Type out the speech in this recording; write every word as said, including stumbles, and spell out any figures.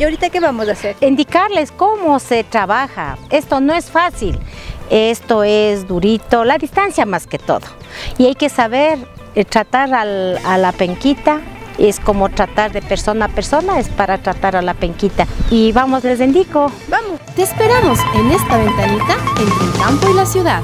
¿Y ahorita qué vamos a hacer? Indicarles cómo se trabaja. Esto no es fácil, esto es durito, la distancia más que todo. Y hay que saber eh, tratar al, a la penquita, es como tratar de persona a persona, es para tratar a la penquita. Y vamos, les indico. Vamos. Te esperamos en esta ventanita entre el campo y la ciudad.